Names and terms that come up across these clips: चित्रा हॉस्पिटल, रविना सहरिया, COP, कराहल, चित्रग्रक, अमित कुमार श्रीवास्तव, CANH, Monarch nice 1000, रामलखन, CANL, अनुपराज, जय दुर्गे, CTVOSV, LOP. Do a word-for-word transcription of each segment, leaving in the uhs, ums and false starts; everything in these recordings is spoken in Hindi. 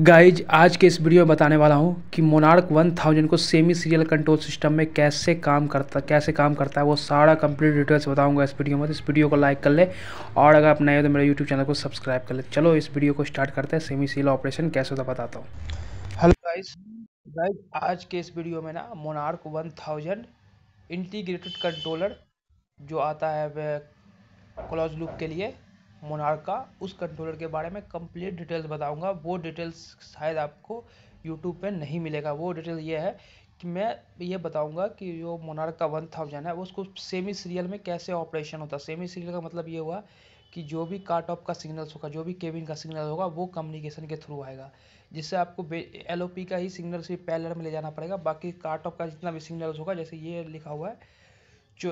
गाइज आज के इस वीडियो में बताने वाला हूं कि मोनार्क वन थाउज़ेंड को सेमी सीरियल कंट्रोल सिस्टम में कैसे काम करता कैसे काम करता है वो सारा कंप्लीट डिटेल्स बताऊंगा इस वीडियो में। तो इस वीडियो को लाइक कर ले और अगर आप नए हो तो मेरे यूट्यूब चैनल को सब्सक्राइब कर ले। चलो इस वीडियो को स्टार्ट करते हैं, सेमी सीरियल ऑपरेशन कैसे होता बताता हूँ। हेलो गाइज गाइज आज के इस वीडियो में ना Monarch one thousand integrated controller जो आता है क्लोज लूप के लिए मोनार्क का, उस कंट्रोलर के बारे में कंप्लीट डिटेल्स बताऊंगा। वो डिटेल्स शायद आपको यूट्यूब पे नहीं मिलेगा। वो डिटेल ये है कि मैं ये बताऊंगा कि जो मोनार्क का वन थाउज़ेंड है उसको सेमी सीरियल में कैसे ऑपरेशन होता है। सेमी सीरियल का मतलब ये हुआ कि जो भी काट ऑफ का सिग्नल्स होगा, जो भी केबिन का सिग्नल होगा, वो कम्युनिकेशन के थ्रू आएगा, जिससे आपको एल ओ पी का ही सिग्नल से पैरेलल में ले जाना पड़ेगा। बाकी काट ऑफ का जितना भी सिग्नल्स होगा, जैसे ये लिखा हुआ है जो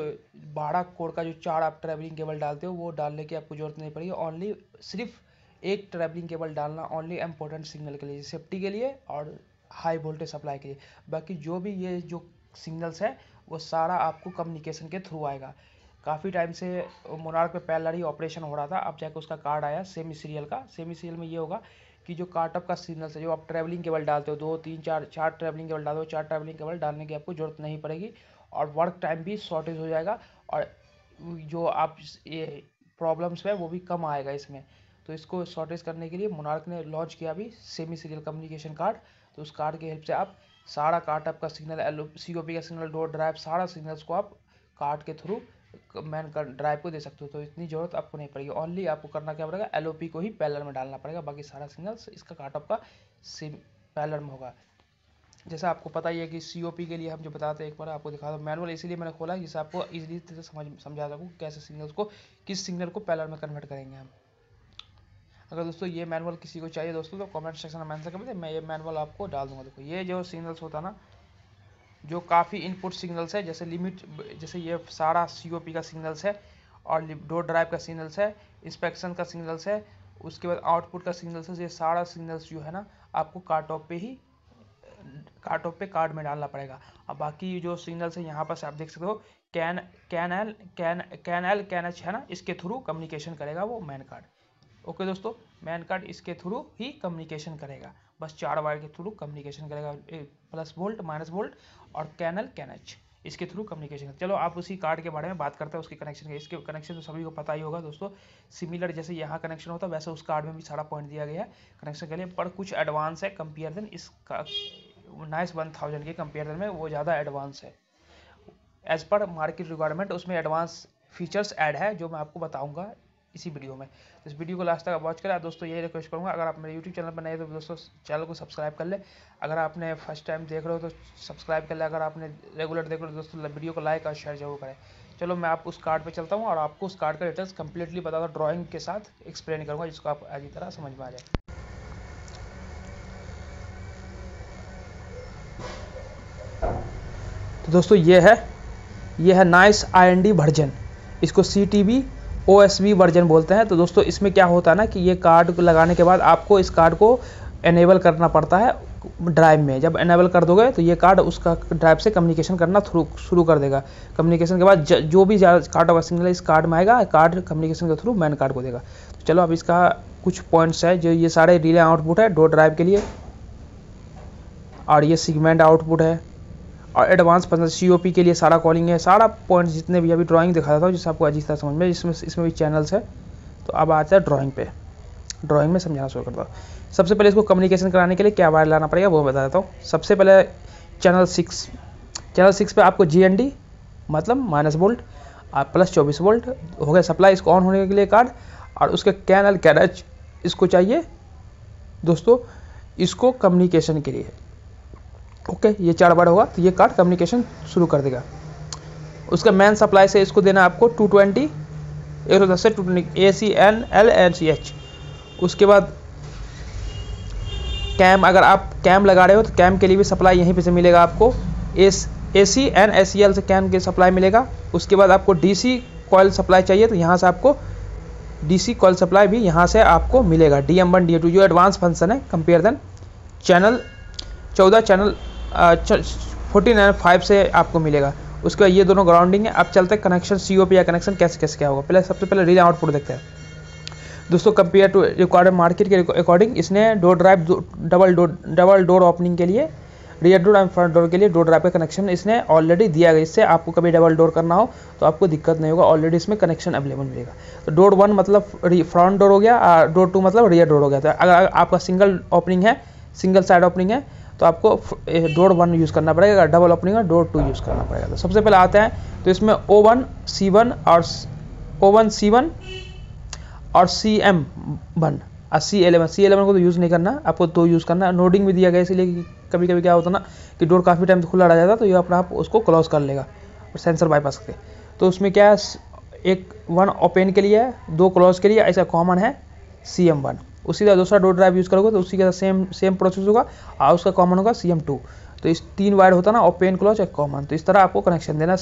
बारह कोड का जो चार आप ट्रैवलिंग केबल डालते हो, वो डालने की आपको जरूरत नहीं पड़ेगी। ओनली सिर्फ एक ट्रैवलिंग केबल डालना ओनली इम्पोर्टेंट सिग्नल के लिए, सेफ्टी के लिए और हाई वोल्टेज सप्लाई के लिए। बाकी जो भी ये जो सिग्नल्स है वो सारा आपको कम्युनिकेशन के थ्रू आएगा। काफ़ी टाइम से मोनार्क पे पैरेलल ही ऑपरेशन हो रहा था, अब जाके उसका कार्ड आया सेमी सीरियल का। सेमी सीरियल में ये होगा कि जो काटअप का सिग्नल्स है, जो आप ट्रैवलिंग केबल डालते हो, दो तीन चार चार ट्रैवलिंग केबल डालते हो, चार ट्रैवलिंग केबल डालने की आपको जरूरत नहीं पड़ेगी और वर्क टाइम भी शॉर्टेज हो जाएगा और जो आप ये प्रॉब्लम्स है वो भी कम आएगा इसमें। तो इसको शॉर्टेज करने के लिए मोनार्क ने लॉन्च किया अभी सेमी सीरियल कम्युनिकेशन कार्ड। तो उस कार्ड की हेल्प से आप सारा कार्ट आपका signal, L O C O P का सिग्नल, डोर ड्राइव, सारा सिग्नल्स को आप कार्ड के थ्रू मैन ड्राइव को दे सकते हो। तो इतनी जरूरत आपको नहीं पड़ेगी। ओनली आपको करना क्या पड़ेगा, एल ओ पी को ही पैरेलल में डालना पड़ेगा। बाकी सारा सिग्नल्स इसका कार्ट ऑफ का सेम पैरेलल में होगा। जैसा आपको पता ही है कि सी ओ पी के लिए हम जो बताते हैं, एक बार आपको दिखा दो मैनुअल, इसीलिए मैंने खोला जिससे आपको इजीली तरह समझ समझा सकूँ कैसे सिग्नल्स को, किस सिग्नल को पैरेलल में कन्वर्ट करेंगे हम। अगर दोस्तों ये मैनुअल किसी को चाहिए दोस्तों तो कमेंट सेक्शन में मेंशन कर दें, मैं ये मैनुअल आपको डाल दूंगा। देखो ये जो सिग्नल्स होता ना, जो काफ़ी इनपुट सिग्नल्स है, जैसे लिमिट, जैसे ये सारा सी ओ पी का सिग्नल्स है और डोर ड्राइव का सिग्नल्स है, इंस्पेक्शन का सिग्नल्स है, उसके बाद आउटपुट का सिग्नल्स है, ये सारा सिग्नल्स जो है ना आपको कार्ट ऑफ पे ही कार्ट ऑफ पे कार्ड में डालना पड़ेगा। अब बाकी जो सिग्नल्स है यहाँ पर से आप देख सकते हो CAN CAN L CAN CAN L CAN H है ना, इसके थ्रू कम्युनिकेशन करेगा वो मैन कार्ड। ओके दोस्तों, मैन कार्ड इसके थ्रू ही कम्युनिकेशन करेगा, बस चार वायर के थ्रू कम्युनिकेशन करेगा, प्लस वोल्ट माइनस वोल्ट और कैन एल कैन एच इसके थ्रू कम्युनिकेशन। चलो आप उसी कार्ड के बारे में बात करते हैं, उसके कनेक्शन के। इसके कनेक्शन तो सभी को पता ही होगा दोस्तों, सिमिलर जैसे यहाँ कनेक्शन होता है वैसे उस कार्ड में भी सारा पॉइंट दिया गया है कनेक्शन के लिए, पर कुछ एडवांस है कंपेयर देन इस नाइस वन थाउज़ेंड के कंपेरिजन में, वो ज़्यादा एडवांस है। एज पर मार्केट रिक्वायरमेंट उसमें एडवांस फीचर्स ऐड है जो मैं आपको बताऊंगा इसी वीडियो में। तो इस वीडियो को लास्ट तक वॉच करें दोस्तों, यही रिक्वेस्ट करूंगा। अगर आप मेरे यूट्यूब चैनल पर नए तो दोस्तों चैनल को सब्सक्राइब कर ले, अगर आपने फर्स्ट टाइम देख रहे हो तो सब्सक्राइब कर ले, अगर आपने रेगुलर देख रहे हो दोस्तों वीडियो को लाइक और शेयर जरूर करें। चलो मैं आप उस कार्ड पर चलता हूँ और आपको उस कार्ड का डिटेल्स कंप्लीटली बताऊँगा, ड्राइंग के साथ एक्सप्लेन करूँगा जिसको आप अच्छी तरह समझ में आ जाए। दोस्तों ये है ये है Nice I N D version, इसको C T V O S V version बोलते हैं। तो दोस्तों इसमें क्या होता है ना कि ये कार्ड को लगाने के बाद आपको इस कार्ड को एनेबल करना पड़ता है ड्राइव में। जब एनेबल कर दोगे तो ये कार्ड उसका ड्राइव से कम्युनिकेशन करना शुरू कर देगा। कम्युनिकेशन के बाद जो भी कार्ड का सिग्नल इस कार्ड में आएगा, कार्ड कम्युनिकेशन के थ्रू मैन कार्ड को देगा। तो चलो अब इसका कुछ पॉइंट्स है, जो ये सारे रिले आउटपुट है डोर ड्राइव के लिए, और ये सिगमेंट आउटपुट है, और एडवांस पंद्रह सी ओ पी के लिए सारा कॉलिंग है, सारा पॉइंट्स जितने भी अभी ड्राइंग दिखा देता हूँ जिससे आपको अच्छी तरह समझ में। इसमें इसमें भी चैनल्स है। तो अब आता है ड्राइंग पे, ड्राइंग में समझाना शुरू करता हूँ। सबसे पहले इसको कम्युनिकेशन कराने के लिए क्या वायर लाना पड़ेगा वो बता देता हूँ। सबसे पहले चैनल सिक्स चैनल सिक्स पर आपको जी एन डी मतलब माइनस वोल्ट और प्लस चौबीस वोल्ट हो गया सप्लाई, इसको ऑन होने के लिए कार्ड, और उसके कैनल कैरेज इसको चाहिए दोस्तों, इसको कम्युनिकेशन के लिए। ओके okay, ये चार बार होगा तो ये कार्ड कम्युनिकेशन शुरू कर देगा। उसका मेन सप्लाई से इसको देना आपको टू ट्वेंटी, एक सौ दस से A C N L N C H. उसके बाद कैम, अगर आप कैम लगा रहे हो तो कैम के लिए भी सप्लाई यहीं पे से मिलेगा आपको, A C N S C L से कैम के सप्लाई मिलेगा। उसके बाद आपको डी सी कॉइल सप्लाई चाहिए तो यहाँ से आपको डी सी कॉइल सप्लाई भी यहाँ से आपको मिलेगा। D M one D M two जो एडवांस फंक्शन है कंपेयर देन चैनल चौदह चैनल फोर्टीन एंड फाइव से आपको मिलेगा। उसके बाद ये दोनों ग्राउंडिंग है। अब चलते हैं कनेक्शन सी ओ पी या कनेक्शन कैसे कैसे क्या होगा। पहले सबसे पहले रिले आउटपुट देखते हैं। दोस्तों कंपेयर टू रिक्वायर्ड मार्केट के अकॉर्डिंग इसने door drive double door double door opening के लिए rear door and front door के लिए डोर ड्राइव का कनेक्शन इसने ऑलरेडी दिया गया। इससे आपको कभी डबल डोर करना हो तो आपको दिक्कत नहीं होगा, ऑलरेडी इसमें कनेक्शन अवेलेबल मिलेगा। तो डोर वन मतलब फ्रंट डोर हो गया और डोर टू मतलब रियर डोर हो गया। तो अगर आपका सिंगल ओपनिंग है, सिंगल साइड ओपनिंग है, तो आपको डोर वन यूज़ करना पड़ेगा, डबल ओपनिंग है डोर टू यूज़ करना पड़ेगा। तो सबसे पहले आते हैं, तो इसमें ओ वन सी वन और ओ वन सी वन और सी एम वन और सी एलेवन सी एलेवन को तो यूज़ नहीं करना, आपको दो यूज़ करना है। नोडिंग भी दिया गया, इसलिए कभी कभी क्या होता ना कि डोर काफ़ी टाइम खुला रह जाता तो ये अपना आप उसको क्लोज कर लेगा और सेंसर बाईपास करके। तो उसमें क्या है, एक वन ओपन के लिए है, दो क्लोज के लिए, ऐसा कॉमन है सी एम वन। उसी तरह दूसरा डोर ड्राइव यूज़ करोगे तो उसी के साथ सेम सेम प्रोसेस होगा और उसका कॉमन होगा सी एम टू। तो इस तीन वायर होता ना, ओपन क्लोज एक कॉमन। तो इस तरह आपको कनेक्शन देना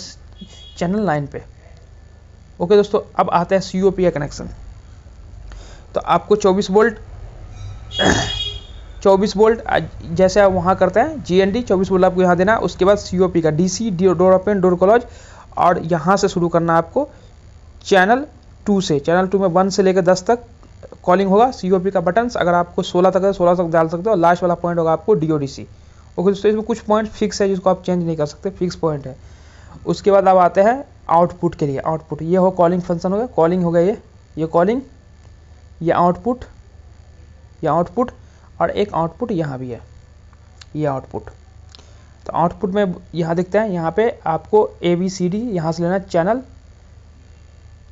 चैनल नाइन पे। ओके दोस्तों, अब आता है सी ओ पी का कनेक्शन। तो आपको चौबीस वोल्ट चौबीस वोल्ट जैसे आप वहाँ करते हैं जी एन डी चौबीस वोल्ट आपको यहाँ देना। उसके बाद सी ओ पी का D C door open door close, और यहाँ से शुरू करना आपको चैनल टू से। चैनल टू में वन से लेकर दस तक कॉलिंग होगा। सी ओ पी का बटन्स अगर आपको सोलह तक है सोलह तक डाल सकते हो। लास्ट वाला पॉइंट होगा आपको D O D C. Okay दोस्तों, इसमें कुछ पॉइंट फिक्स है जिसको आप चेंज नहीं कर सकते, फिक्स पॉइंट है। उसके बाद आप आते हैं आउटपुट के लिए। आउटपुट ये हो कॉलिंग फंक्शन हो गया, कॉलिंग हो गया, ये ये कॉलिंग, ये आउटपुट, ये आउटपुट, और एक आउटपुट यहाँ भी है, ये आउटपुट। तो आउटपुट में यहाँ दिखता है, यहाँ पे आपको ए बी सी डी यहाँ से लेना, channel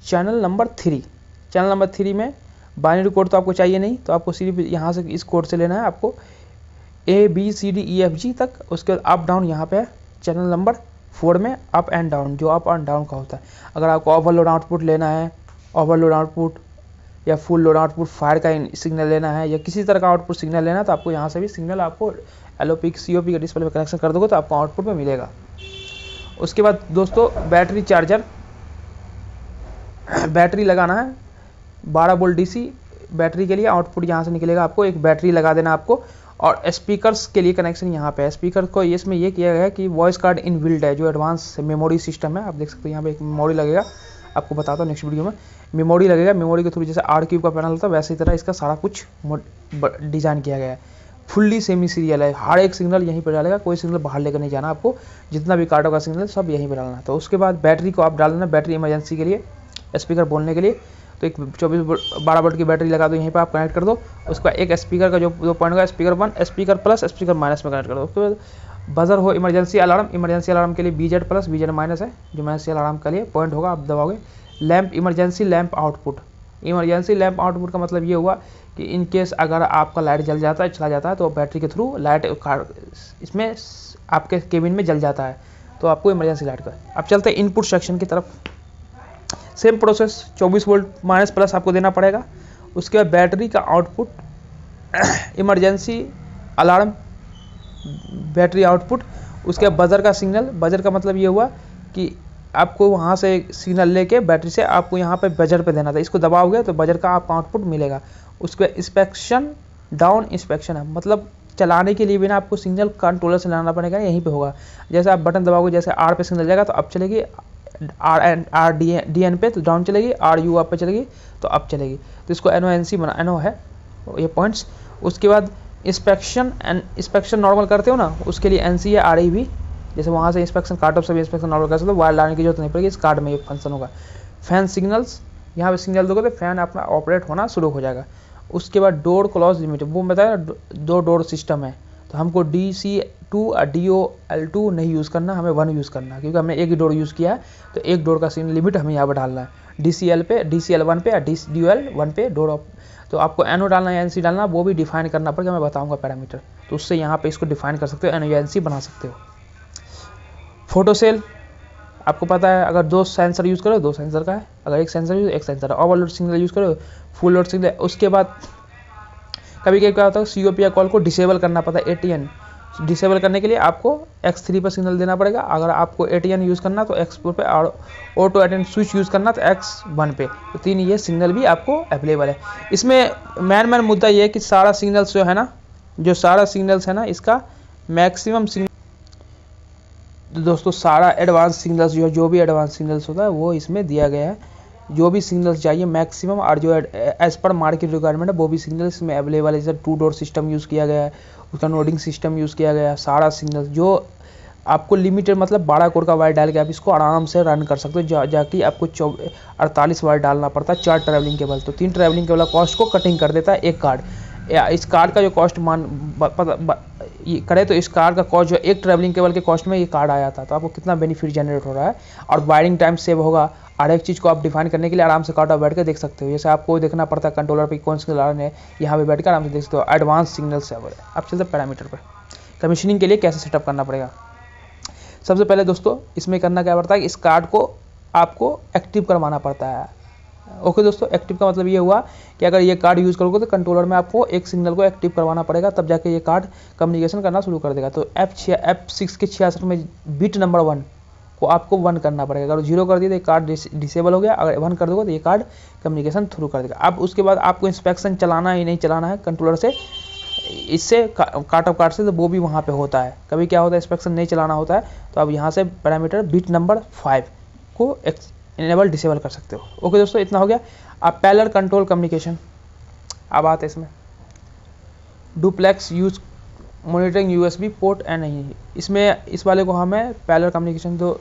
channel number three. Channel number three में बाइनरी कोड तो आपको चाहिए नहीं, तो आपको सिर्फ यहाँ से इस कोड से लेना है आपको A B C D E F G तक। उसके बाद अप डाउन यहाँ पे है चैनल नंबर फोर में, अप एंड डाउन, जो अप एंड डाउन का होता है। अगर आपको ओवरलोड आउटपुट लेना है, ओवरलोड आउटपुट या फुल लोड आउटपुट, फायर का सिग्नल लेना है या किसी तरह का आउटपुट सिग्नल लेना है, तो आपको यहाँ से भी सिग्नल आपको L O P C O P के डिस्प्ले में कनेक्शन कर दोगे तो आपको आउटपुट में मिलेगा। उसके बाद दोस्तों बैटरी चार्जर, बैटरी लगाना है बारह वोल्ट डीसी बैटरी के लिए। आउटपुट यहाँ से निकलेगा, आपको एक बैटरी लगा देना आपको। और स्पीकर्स के लिए कनेक्शन यहाँ पे है। स्पीकर को इसमें ये किया गया है कि वॉइस कार्ड इन बिल्ट है, जो एडवांस मेमोरी सिस्टम है। आप देख सकते हो यहाँ पे एक मेमोरी लगेगा, आपको बताता हूँ नेक्स्ट वीडियो में मेमोरी लगेगा। मेमोरी के थ्रू जैसे आर क्यूब का पैनल होता है वैसे ही तरह इसका सारा कुछ डिज़ाइन किया गया है। फुल्ली सेमी सीरियल है, हर एक सिग्नल यहीं पर डालेगा, कोई सिग्नल बाहर लेकर नहीं जाना आपको, जितना भी कार्डों का सिग्नल सब यहीं पर डालना है। तो उसके बाद बैटरी को आप डाल देना, बैटरी इमरजेंसी के लिए, स्पीकर बोलने के लिए। तो एक चौबीस बारह वोल्ट की बैटरी लगा दो, यहीं पर आप कनेक्ट कर दो। उसका एक स्पीकर का जो दो पॉइंट होगा, speaker one, speaker plus, speaker minus में कनेक्ट कर दो। उसके बाद बजर हो, इमरजेंसी अलार्म, इमरजेंसी अलार्म के लिए B Z plus, B Z minus है, जो इमरजेंसी अलार्म के लिए पॉइंट होगा, आप दबाओगे। Lamp, emergency lamp output, emergency lamp output का मतलब ये हुआ कि इन केस अगर आपका लाइट जल जाता है, चला जाता है, तो बैटरी के थ्रू लाइट इसमें आपके केबिन में जल जाता है, तो आपको इमरजेंसी लाइट का। अब चलते हैं इनपुट सेक्शन की तरफ। सेम प्रोसेस, चौबीस वोल्ट माइनस प्लस आपको देना पड़ेगा। उसके बाद बैटरी का output, emergency alarm, battery output. उसके बाद बजर का सिग्नल, बजर का मतलब ये हुआ कि आपको वहाँ से सिग्नल लेके बैटरी से आपको यहाँ पे बजर पे देना था, इसको दबाओगे तो बजर का आपका आउटपुट मिलेगा। उसके बाद इंस्पेक्शन डाउन, इंस्पेक्शन है मतलब चलाने के लिए भी ना आपको सिग्नल कंट्रोलर से लाना पड़ेगा, यहीं पे होगा। जैसे आप बटन दबाओगे, जैसे आर पे सिग्नल जाएगा तो अब चलेगी R N R D N D N पे तो डाउन चलेगी, आर यू आप पे चलेगी तो अप चलेगी। तो इसको एन ओ एन सी बना, एन ओ है ये पॉइंट्स। उसके बाद इंस्पेक्शन एंड इंस्पेक्शन नॉर्मल करते हो ना, उसके लिए एन सी है, आर ई भी, जैसे वहाँ से इंस्पेक्शन कार्ड ऑफ सभी इंस्पेक्शन नॉर्मल कर सकते हो, वायर लाने की जरूरत नहीं पड़ेगी, इस कार्ड में ये फंक्शन होगा। फैन सिग्नल्स, यहाँ पे सिग्नल दोगे तो फैन अपना ऑपरेट होना शुरू हो जाएगा। उसके बाद डोर क्लोज लिमिट, वो बताया दो डोर सिस्टम है, तो हमको डी सी टू और डी ओ एल टू नहीं यूज़ करना, हमें वन यूज़ करना, क्योंकि हमने एक ही डोर यूज़ किया है, तो एक डोर का सिग्नल लिमिट हमें यहाँ पर डालना है। डी सी एल पे, डी सी एल वन पे और D D O L one पे डोर, तो आपको एन ओ डालना है, एन सी डालना, वो भी डिफाइन करना पड़ेगा, मैं बताऊँगा पैरामीटर, तो उससे यहाँ पर इसको डिफाइन कर सकते हो, एन ओ एन सी बना सकते हो। फोटो सेल, आपको पता है अगर दो सेंसर यूज़ करो दो सेंसर का है, अगर एक सेंसर यूज़ एक सेंसर है, ओवरलोड सिग्नल यूज़ करो फुल लोड सिग्नल। उसके बाद कभी कभी क्या होता है सी ओ पी या कॉल को डिसेबल करना पड़ता है, ए टी एन डिसेबल करने के लिए आपको एक्स थ्री पर सिग्नल देना पड़ेगा। अगर आपको ए टी एन यूज़ करना तो एक्स फोर पे, और auto eight N switch use करना तो एक्स वन पे। तो तीन ये सिग्नल भी आपको अवेलेबल है। इसमें मैन मैन मुद्दा ये है कि सारा सिग्नल्स जो है ना, जो सारा सिग्नल्स है ना, इसका मैक्सिमम सिग्नल दोस्तों, सारा एडवांस सिग्नल्स जो जो भी एडवांस सिग्नल्स होता है वो इसमें दिया गया है। जो भी सिग्नल्स चाहिए मैक्सिमम, और जो एज पर मार्केट रिक्वायरमेंट है वो भी सिग्नल्स में अवेलेबल है। जैसे टू डोर सिस्टम यूज़ किया गया है, उसका नोडिंग सिस्टम यूज़ किया गया है। सारा सिग्नल जो आपको लिमिटेड मतलब बारह कोर का वायर डाल के आप इसको आराम से रन कर सकते हो, जा जाकि आपको चौबीस अड़तालीस वायर डालना पड़ता है। चार ट्रैवलिंग केबल, तो तीन ट्रैवलिंग केबल कॉस्ट को कटिंग कर देता है एक कार्ड। इस कार्ड का जो कॉस्ट मान करे तो इस कार्ड का कॉस्ट जो एक ट्रैवलिंग केबल के कॉस्ट में ये कार्ड आया था, तो आपको कितना बेनिफिट जनरेट हो रहा है और वायरिंग टाइम सेव होगा। हर एक चीज़ को आप डिफाइन करने के लिए आराम से कार्ड पर बैठ कर देख सकते हो। जैसे आपको देखना पड़ता है कंट्रोलर पर कौन सिग्नल आ रहे हैं, यहाँ पर बैठ कर आराम से देख सकते हो। एडवांस सिग्नल सेवर है। आप चलते पैरामीटर पर कमीशनिंग के लिए कैसे सेटअप करना पड़ेगा। सबसे पहले दोस्तों इसमें करना क्या पड़ता है कि इस कार्ड को आपको एक्टिव करवाना पड़ता है। ओके दोस्तों, एक्टिव का मतलब ये हुआ कि अगर ये कार्ड यूज़ करोगे तो कंट्रोलर में आपको एक सिग्नल को एक्टिव करवाना पड़ेगा, तब जाके ये कार्ड कम्युनिकेशन करना शुरू कर देगा। तो एफ छिया एफ सिक्स के छियासठ में बिट नंबर वन को आपको वन करना पड़ेगा। अगर जीरो कर दिए तो ये कार्ड डिसेबल हो गया, अगर वन कर दोगे तो ये कार्ड कम्युनिकेशन थ्रू कर देगा। अब उसके बाद आपको इंस्पेक्शन चलाना ही नहीं चलाना है कंट्रोलर से, इससे काट ऑफ कार्ड से, तो वो भी वहाँ पे होता है। कभी क्या होता है इंस्पेक्शन नहीं चलाना होता है, तो आप यहाँ से पैरामीटर बिट नंबर फाइव को इनेबल डिसेबल कर सकते हो। ओके दोस्तों, इतना हो गया। आप पैरेलल कंट्रोल कम्युनिकेशन, अब आते हैं इसमें duplex use monitoring USB port and नहीं। इसमें इस वाले को हमें पैरेलल कम्युनिकेशन, तो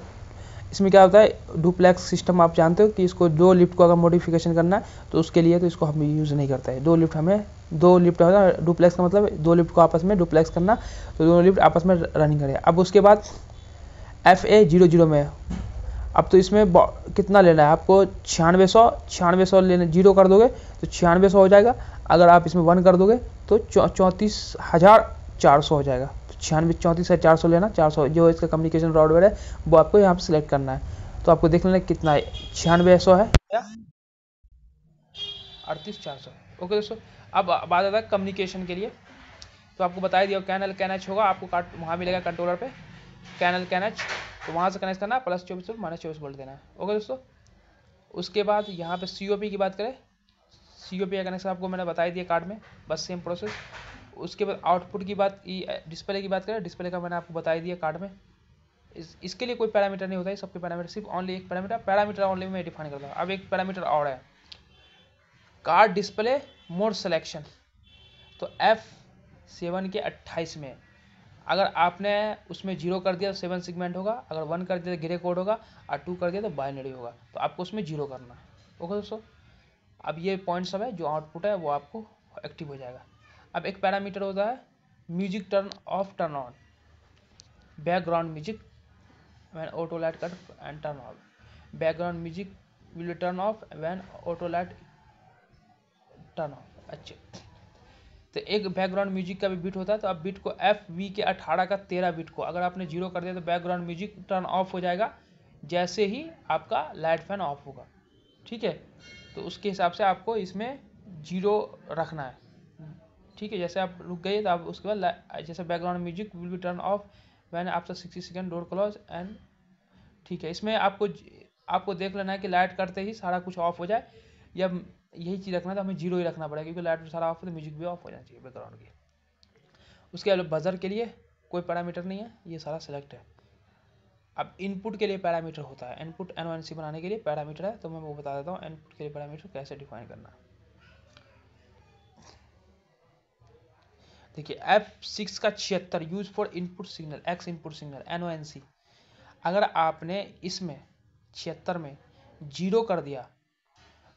इसमें क्या होता है डुप्लेक्स सिस्टम आप जानते हो कि इसको दो लिफ्ट को अगर मॉडिफिकेशन करना है तो उसके लिए तो इसको हम यूज़ नहीं करते हैं। दो लिफ्ट हमें दो लिफ्ट होता है, डुप्लेक्स का मतलब दो लिफ्ट को आपस में डुप्लेक्स करना, तो दोनों लिफ्ट आपस में रनिंग करें। अब उसके बाद एफ ए जीरो जीरो में, अब तो इसमें कितना लेना है आपको, छियानवे सौ छियानवे सौ लेना। जीरो कर दोगे तो छियानवे सौ हो जाएगा, अगर आप इसमें वन कर दोगे तो चौंतीस हज़ार चार सौ हो जाएगा। छियानवे चौंतीस है चार सौ लेना, चार सौ जो इसका कम्युनिकेशन ब्रॉडवेयर है वो आपको यहाँ पे सिलेक्ट करना है। तो आपको देख लेना कितना है, छियानवे सौ है अड़तीस चार सौ। ओके दोस्तों, अब बात आता है कम्युनिकेशन के लिए। तो आपको बता दिया कैनल कैनच होगा, आपको कार्ड वहाँ मिलेगा कंट्रोलर पे कैनल कैनच, तो वहाँ से कनेक्ट करना, प्लस चौबीस वोल्ट माइनस चौबीस वोल्ट देना है। ओके दोस्तों, उसके बाद यहाँ पे सी ओ पी की बात करें, सी ओ पी का कनेक्शन आपको मैंने बता दिया कार्ड में, बस सेम प्रोसेस। उसके बाद आउटपुट की बात डिस्प्ले की बात करें, डिस्प्ले का मैंने आपको बता दिया कार्ड में। इस इसके लिए कोई पैरामीटर नहीं होता है, सबके पैरामीटर सिर्फ ओनली एक पैरामीटर पैरामीटर ओनली मैं डिफाइन करता हूँ। अब एक पैरामीटर और है कार्ड डिस्प्ले मोड सिलेक्शन। तो एफ सेवन के अट्ठाईस में अगर आपने उसमें जीरो कर दिया तो सेवन सेगमेंट होगा, अगर वन कर दिया तो ग्रे कोड होगा, और टू कर दिया तो बाइनरी होगा, तो आपको उसमें जीरो करना है। ओके दोस्तों, अब ये पॉइंट सब है जो आउटपुट है वो आपको एक्टिव हो जाएगा। अब एक पैरामीटर होता है music turn off turn on, background music when auto light cut and turn off, background music will turn off when auto light turn off. अच्छा, तो एक बैकग्राउंड म्यूजिक का भी बीट होता है, तो आप बीट को एफ वी के अठारह का तेरह बीट को अगर आपने जीरो कर दिया तो बैकग्राउंड म्यूजिक टर्न ऑफ हो जाएगा जैसे ही आपका लाइट फैन ऑफ होगा। ठीक है, तो उसके हिसाब से आपको इसमें जीरो रखना है। ठीक है, जैसे आप रुक गए तो आप उसके बाद जैसे background music will be turn off when after sixty second door close and. ठीक है, इसमें आपको आपको देख लेना है कि लाइट करते ही सारा कुछ ऑफ हो जाए, या यही चीज़ रखना है तो हमें जीरो ही रखना पड़ेगा, क्योंकि लाइट सारा ऑफ हो तो म्यूजिक भी ऑफ हो जाना चाहिए बैकग्राउंड की। उसके अलावा बजर के लिए कोई पैरामीटर नहीं है, ये सारा सेलेक्ट है। अब इनपुट के लिए पैरामीटर होता है, इनपुट एन वन सी बनाने के लिए पैरामीटर है, तो मैं वो बता देता हूँ इनपुट के लिए पैरामीटर कैसे डिफाइन करना है। देखिए एफ सिक्स का छिहत्तर use for input signal X input signal N O N C, अगर आपने इसमें छिहत्तर में जीरो कर दिया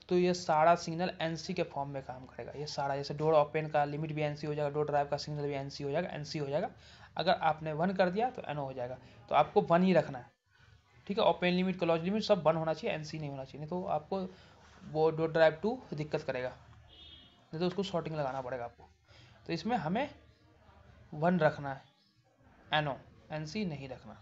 तो ये सारा सिग्नल एन सी के फॉर्म में काम करेगा। ये सारा जैसे डोर ओपन का लिमिट भी एन सी हो जाएगा, डोर ड्राइव का सिग्नल भी एन सी हो जाएगा एन सी हो जाएगा अगर आपने वन कर दिया तो एन ओ हो जाएगा, तो आपको वन ही रखना है। ठीक है, ओपन लिमिट क्लोज लिमिट सब वन होना चाहिए, एन सी नहीं होना चाहिए, नहीं तो आपको वो डोर ड्राइव टू दिक्कत करेगा, नहीं तो उसको शॉर्टिंग लगाना पड़ेगा आपको। तो इसमें हमें वन रखना है, एनओ एनसी नहीं रखना।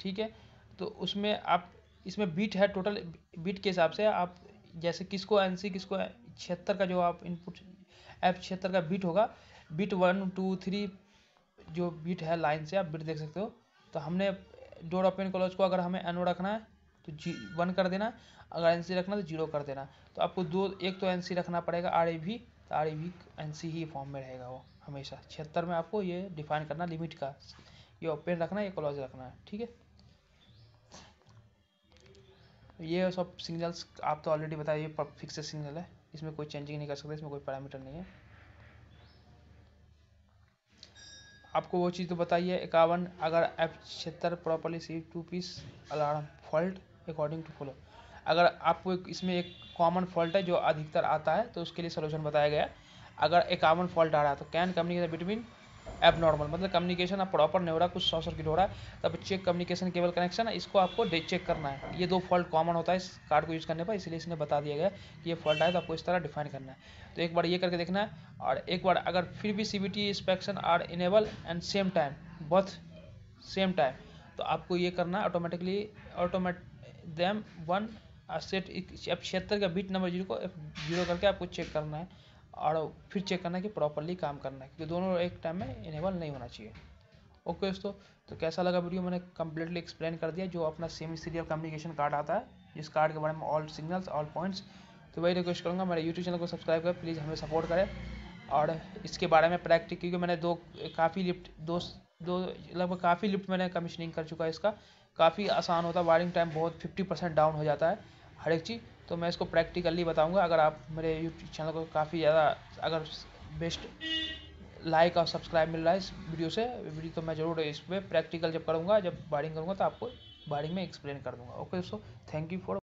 ठीक है, तो उसमें आप इसमें बीट है, टोटल बीट के हिसाब से आप जैसे किसको एनसी किसको छिहत्तर का जो आप इनपुट एफ छिहत्तर का बीट होगा, बीट वन टू थ्री जो बीट है लाइन से आप बीट देख सकते हो। तो हमने डोर ओपन क्लोज को अगर हमें एनओ रखना है तो जी वन कर देना, अगर एन सी रखना तो जीरो कर देना। तो आपको दो एक तो एन सी रखना पड़ेगा, आर ए वी तो R A V N C ही फॉर्म में रहेगा वो हमेशा। छिहत्तर में आपको ये डिफाइन करना लिमिट का, ये ओपन रखना ये क्लोज रखना है। ठीक है, ये सब सिग्नल्स आप तो ऑलरेडी बताइए, ये फिक्स सिग्नल है, इसमें कोई चेंजिंग नहीं कर सकते, इसमें कोई पैरामीटर नहीं है। आपको वो चीज़ तो बताइए। इक्यावन अगर एफ छिहत्तर properly C to piece alarm fault according to follow, अगर आपको इसमें एक कॉमन फॉल्ट है जो अधिकतर आता है तो उसके लिए सोल्यूशन बताया गया। अगर इक्यावन फॉल्ट आ रहा है तो CAN communication between abnormal, मतलब कम्युनिकेशन आप प्रॉपर नहीं हो रहा, कुछ शॉर्ट सर्किट हो रहा है, तब चेक कम्युनिकेशन केबल कनेक्शन, इसको आपको चेक करना है। ये दो फॉल्ट कॉमन होता है इस कार्ड को यूज़ करने पर, इसलिए इसने बता दिया गया कि ये फॉल्ट आए तो आपको इस तरह डिफाइन करना है। तो एक बार ये करके देखना है, और एक बार अगर फिर भी C B T inspection are enable and same time both same time, तो आपको ये करना है automatically automate them one set F छिहत्तर का बीट नंबर जीरो को एफ जीरो करके आपको चेक करना है, और फिर चेक करना है कि प्रॉपरली काम करना है, क्योंकि दोनों एक टाइम में इनेबल नहीं होना चाहिए। ओके दोस्तों, तो कैसा लगा वीडियो, मैंने कंप्लीटली एक्सप्लेन कर दिया जो अपना सेमी सीरियल कम्युनिकेशन कार्ड आता है, जिस कार्ड के बारे में ऑल सिग्नल्स ऑल पॉइंट्स। तो वही रिक्वेस्ट करूँगा, मेरे यूट्यूब चैनल को सब्सक्राइब करें, प्लीज़ हमें सपोर्ट करें, और इसके बारे में प्रैक्टिस, क्योंकि मैंने दो काफ़ी लिफ्ट दो दो लगभग काफ़ी लिफ्ट मैंने कमीशनिंग कर चुका है, इसका काफ़ी आसान होता है, वायरिंग टाइम बहुत फिफ्टी परसेंट डाउन हो जाता है हर एक चीज़। तो मैं इसको प्रैक्टिकली बताऊंगा। अगर आप मेरे यूट्यूब चैनल को काफ़ी ज़्यादा अगर बेस्ट लाइक और सब्सक्राइब मिल रहा है इस वीडियो से वीडियो तो मैं ज़रूर इस पर प्रैक्टिकल जब करूँगा, जब वायरिंग करूँगा तो आपको वायरिंग में एक्सप्लेन कर दूँगा। ओके दोस्तों, थैंक यू फॉर